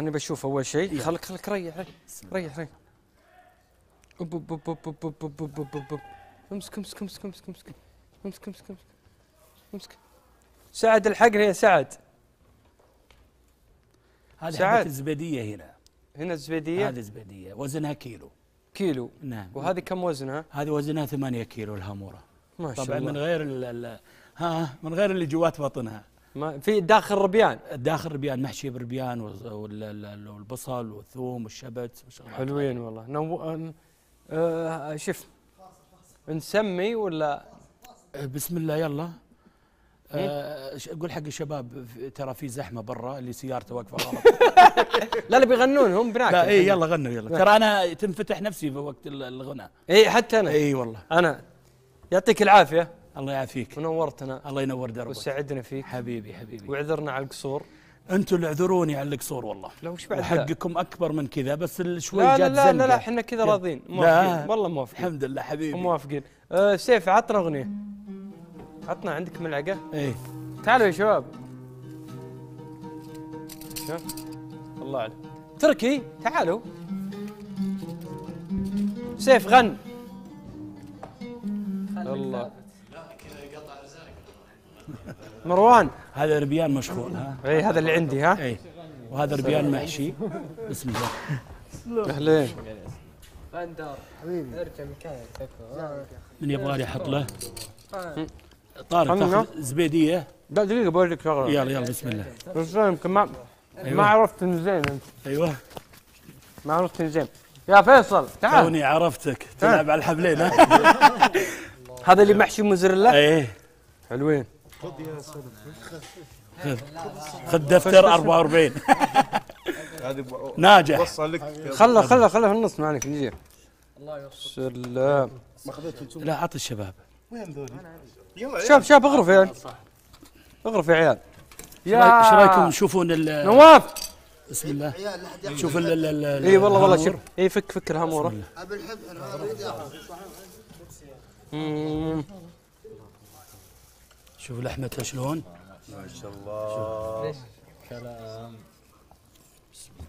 انا بشوف اول شيء. خلك ريح. امسك. سعد الحقني يا سعد. هذه حبة الزبدية هنا الزبدية؟ هذه الزبدية وزنها كيلو. كيلو؟ نعم. وهذه كم وزنها؟ هذه وزنها 8 كيلو الهامورة. ما شاء الله. طبعا من غير من غير اللي جوات بطنها. ما في داخل ربيان. داخل ربيان محشي بربيان والبصل والثوم والشبت والشغلات. حلوين والله. شوف نسمي ولا بسم الله يلا. قول حق الشباب ترى في زحمه برا اللي سيارته واقفه غلط. لا بيغنون هم بناك. لا اي يلا غنوا يلا. ترى انا تنفتح نفسي في وقت الغناء. اي حتى انا. اي والله. انا يعطيك العافيه. الله يعافيك. ونورتنا. الله ينور دربك. وسعدنا فيك. حبيبي. واعذرنا على القصور. انتم اللي اعذروني على القصور والله. لا وش بعد؟ حقكم اكبر من كذا بس شوي جات زنقه. لا احنا كذا راضين موافقين والله موافقين. الحمد لله حبيبي. موافقين. سيف عطنا اغنيه. عطنا عندك ملعقة؟ ايه تعالوا يا شباب. شوف الله عليك تركي تعالوا. سيف غن. الله لا كذا قطع ارزاق. مروان هذا ربيان مشغول ها؟ اي هذا اللي عندي ها؟ اي وهذا ربيان محشي. بسم الله. اهلين. غندر حبيبي ارجع مكانك. من يبغالي احط له؟ طارق تاخذ زبيديه. لا دقيقه بوريك شغله. يلا بسم الله. بس يمكن ما عرفت زين. ايوه ما عرفت زين يا فيصل تعال. توني عرفتك تلعب على الحبلين. هذا اللي محشي موزريلا. ايه حلوين. خذ يا سلمى خذ دفتر 44. ناجح. خله في النص معك نجي. الله يوفقك. سلام. ما خذيته. لا عط الشباب. وين ذولي؟ شاب اغرف يا عيال. اغرف يا عيال. ايش رايكم تشوفون نواف؟ بسم الله. شوف ال اي والله شوف. اي فك الهاموره. ابي الحبحب هذا. شوف لحمتها شلون؟ ما شاء الله. كلام. بسم الله.